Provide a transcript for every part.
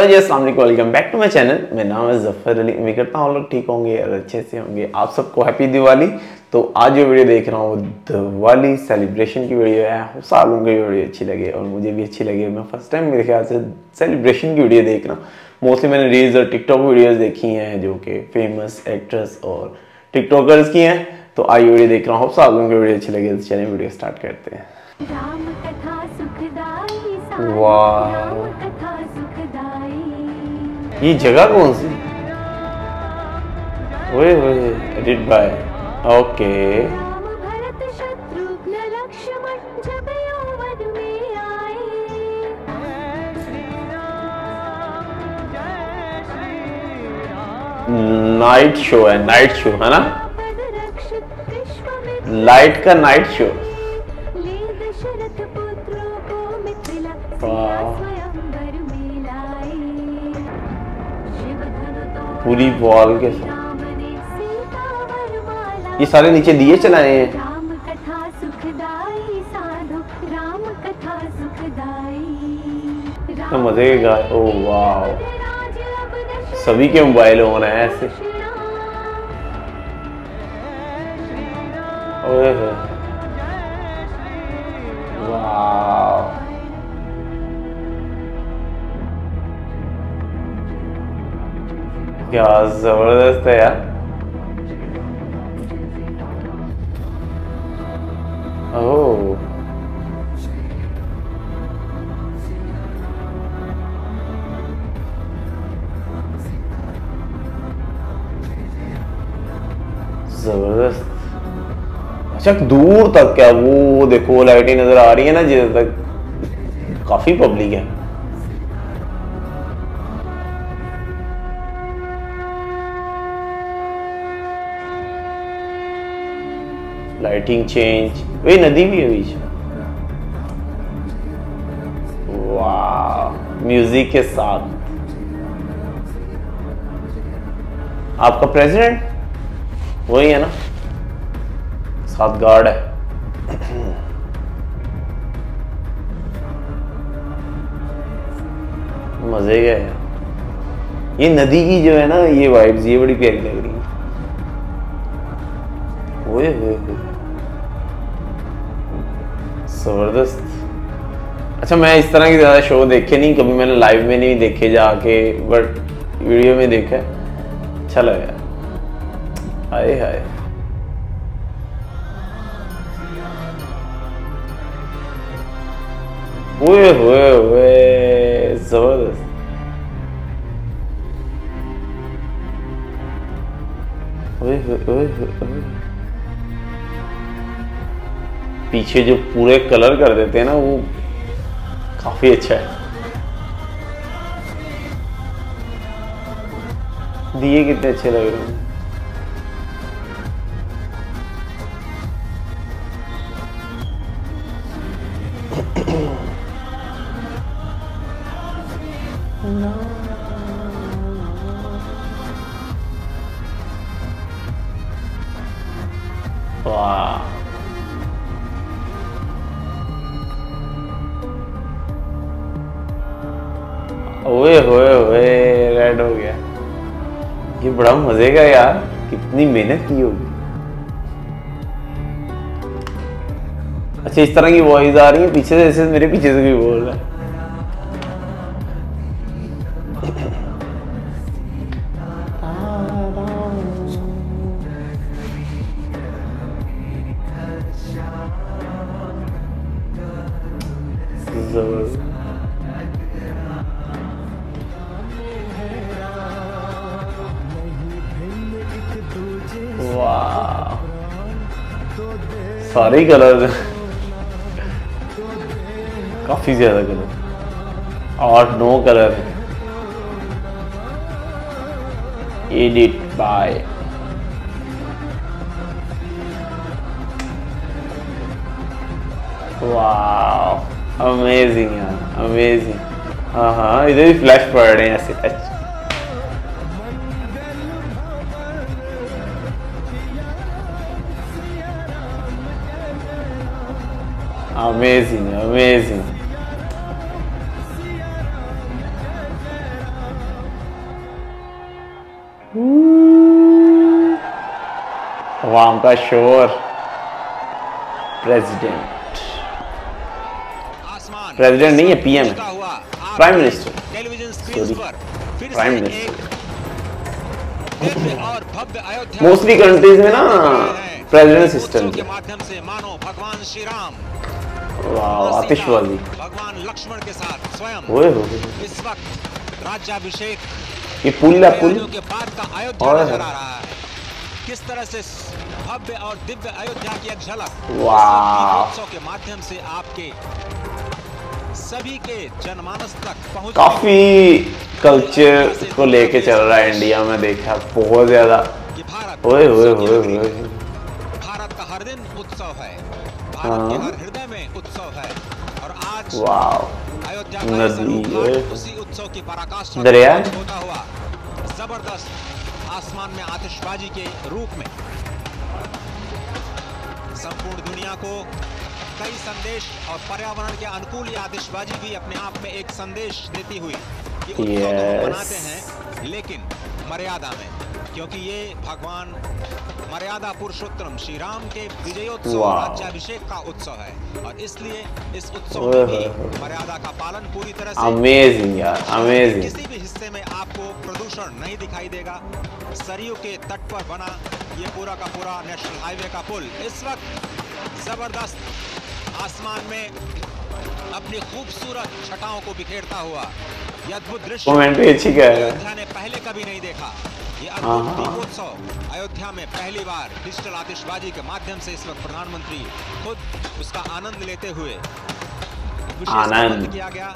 Hello जी, अस्सलाम वालेकुम, welcome back to my channel. मेरा नाम है ज़फ़र अली। उम्मीद करता हूँ आप लोग ठीक होंगे और अच्छे से होंगे। आप सबको हैप्पी दिवाली। तो आज जो वीडियो देख रहा हूँ वो दिवाली सेलिब्रेशन की वीडियो है। साल होंगे वीडियो अच्छी लगे और मुझे भी अच्छी लगी। मैं फर्स्ट टाइम मेरे ख्याल से सेलिब्रेशन की वीडियो देख रहा हूँ। मोस्टली मैंने रील्स और टिकटॉक वीडियोज़ देखी हैं जो कि फेमस एक्ट्रेस और टिकटॉकर्स की हैं। तो आज वीडियो देख रहा हूँ, साल होंगे वीडियो अच्छी लगे। चलिए वीडियो स्टार्ट करते हैं। वाह, ये जगह कौन सी? ओए ओए, edit bye. Okay, night show है। नाइट शो है ना, लाइट का नाइट शो। पूरी वॉल के साथ ये सारे नीचे दिए चलाए हैं। तो मजे के गाए। ओ वाह, सभी के मोबाइल हो रहे हैं ऐसे। ओए वाह, क्या जबरदस्त है यार। ओह, जबरदस्त। अच्छा, दूर तक क्या वो देखो लाइटें नजर आ रही है ना, जिधर तक काफी पब्लिक है। लाइटिंग चेंज, वही नदी भी है बीच। वाह, म्यूजिक के साथ। आपका प्रेसिडेंट वही है ना, साथ गार्ड है। मजे गए। ये नदी की जो है ना, ये वाइब्स ये बड़ी प्यारी लग रही है। ओए होए, जबरदस्त। अच्छा, मैं इस तरह के ज़्यादा शो देखे नहीं, कभी मैंने लाइव में नहीं देखे जाके, बट वीडियो में देखा। अच्छा लगा। हाय हाय, ओए होए होए, जबरदस्त। ओए होए होए, पीछे जो पूरे कलर कर देते हैं ना, वो काफी अच्छा है। दिए कितने अच्छे लग रहे हैं। वाह, ओए होए होए, रेड हो गया। ये बड़ा मजे का यार, कितनी मेहनत की होगी। अच्छा, इस तरह की वॉइस आ रही है पीछे से, ऐसे मेरे पीछे से भी बोल रहा है। सारे कलर, काफी ज्यादा कलर, 8-9 कलर। Edit bye. वाह, अमेजिंग यार, अमेजिंग। हाँ हाँ, इधर भी फ्लैश पड़ रहे हैं ऐसे। अच्छा, अमेजिंग अमेजिंग। वाम का शोर। प्रेसिडेंट नहीं है, पीएम है, prime minister. Prime minister mostly countries में ना प्रेसिडेंट सिस्टम के माध्यम से मानो भगवान श्री राम। वाह, आतिशबाजी भगवान लक्ष्मण के साथ स्वयं इस वक्त राज्याभिषेक। ये पुल के बाद का अयोध्या नजर आ रहा है। किस तरह से भव्य और दिव्य अयोध्या की एक झलक उत्सव के माध्यम से आपके सभी के जनमानस तक पहुंच। काफी कल्चर को लेके चल रहा है इंडिया में, देखा बहुत ज्यादा। भारत का हर दिन उत्सव है, भारत के हर हृदय में उत्सव है। और आज अयोध्या का उसी उत्सव की पराकाष्ठा होता हुआ जबरदस्त आसमान में आतिशबाजी के रूप में संपूर्ण दुनिया को कई संदेश और पर्यावरण के अनुकूल ये आतिशबाजी भी अपने आप में एक संदेश देती हुई कि उत्सव तो मनाते हैं लेकिन मर्यादा में, क्योंकि ये भगवान मर्यादा पुरुषोत्तम श्री राम के विजयोत्सव राज्याभिषेक का उत्सव है। और इसलिए इस उत्सव में भी मर्यादा का पालन पूरी तरह से। अमेजिंग यार, अमेजिंग। किसी भी हिस्से में आपको प्रदूषण नहीं दिखाई देगा। सरयू के तट पर बना ये पूरा का पूरा नेशनल हाईवे का पुल इस वक्त जबरदस्त आसमान में अपनी खूबसूरत छटाओं को बिखेरता हुआ यह अद्भुत दृश्य अयोध्या ने पहले कभी नहीं देखा। ये अद्भुत दीपोत्सव अयोध्या में पहली बार डिजिटल आतिशबाजी के माध्यम से इस वक्त प्रधानमंत्री खुद उसका आनंद लेते हुए आनंद किया गया। घाट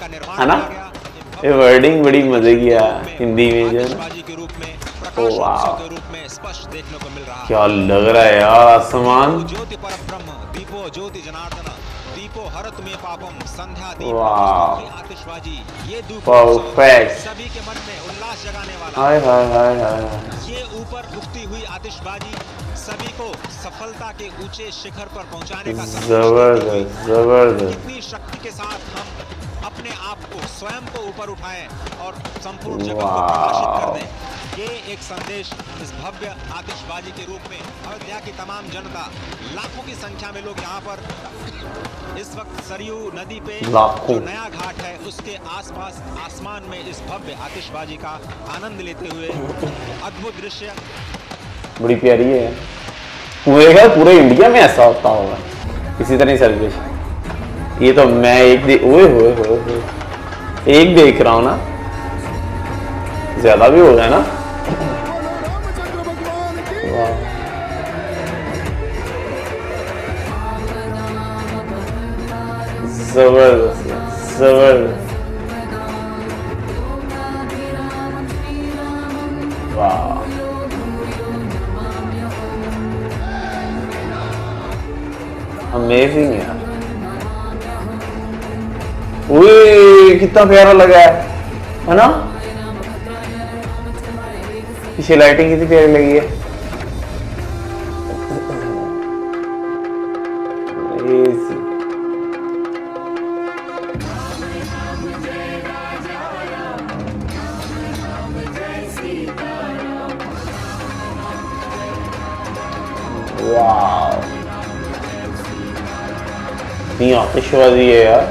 का निर्माण किया गया। ये वर्डिंग बड़ी मजे की है हिंदी में, जो क्या लग रहा है यार आसमान। परफेक्ट। सभी के मन में उल्लास जगाने वाला। हाय हाय हाय हाय। ये ऊपर उठती हुई आतिशबाजी सभी को सफलता के ऊंचे शिखर पर पहुंचाने का जबरदस्त जबरदस्त। इतनी शक्ति के साथ हम अपने आप को स्वयं को ऊपर उठाएं और संपूर्ण जगत को प्रकाशित कर दें। ये एक संदेश इस भव्य आतिशबाजी के रूप में अयोध्या की तमाम जनता, लाखों की संख्या में लोग यहाँ पर इस वक्त सरयू नदी पे जो नया घाट है उसके आसपास आसमान में इस भव्य आतिशबाजी का आनंद लेते हुए अद्भुत दृश्य बड़ी प्यारी है। पूरे इंडिया में ऐसा होता होगा इसी तरह सर्विस। ये तो मैं एक देख रहा हूँ ना, ज्यादा भी हो गया ना। जबरदस्त जबरदस्त। वाह, अमेजिंग यार। कितना प्यारा लगा है ना। इसे लाइटिंग कितनी प्यारी लगी है। वाव, इतनी आतिशबाजी है यार।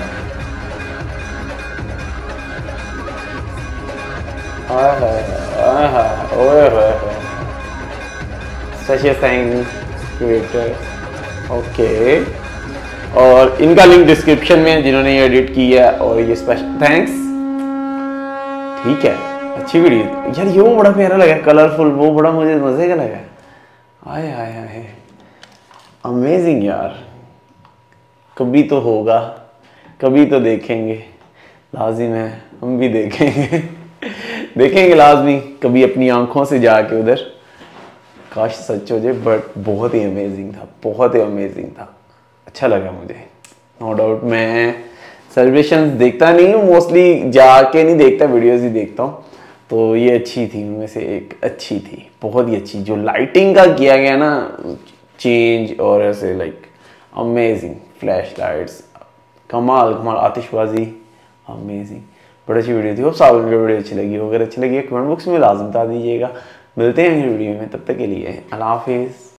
ओके, और इनका लिंक डिस्क्रिप्शन में जिन्होंने ये एडिट किया है। और ये स्पेशल थैंक्स। ठीक है, अच्छी वीडियो यार। ये वो बड़ा प्यारा लगा, कलरफुल, वो बड़ा मुझे मजे का लगा। आए आए आए, अमेजिंग यार। कभी तो होगा, कभी तो देखेंगे, लाजिम है हम भी देखेंगे देखेंगे लाजमी कभी अपनी आंखों से जाके उधर। काश सच हो जाए, बट बहुत ही अमेजिंग था, बहुत ही अमेजिंग था। अच्छा लगा मुझे, नो डाउट। मैं सेलिब्रेशन देखता नहीं हूँ मोस्टली, जाके नहीं देखता, वीडियोस ही देखता हूँ। तो ये अच्छी थी, उनमें से एक अच्छी थी, बहुत ही अच्छी। जो लाइटिंग का किया गया ना चेंज, और ऐसे लाइक अमेजिंग फ्लैश लाइट्स, कमाल कमाल। आतिशबाजी अमेजिंग। बड़ी अच्छी वीडियो थी। होप आप लोगों को वीडियो अच्छी लगी हो, अगर अच्छी लगी है कमेंट बॉक्स में लाजम बता दीजिएगा। मिलते हैं अगली वीडियो में, तब तक के लिए अल्लाह हाफिज़।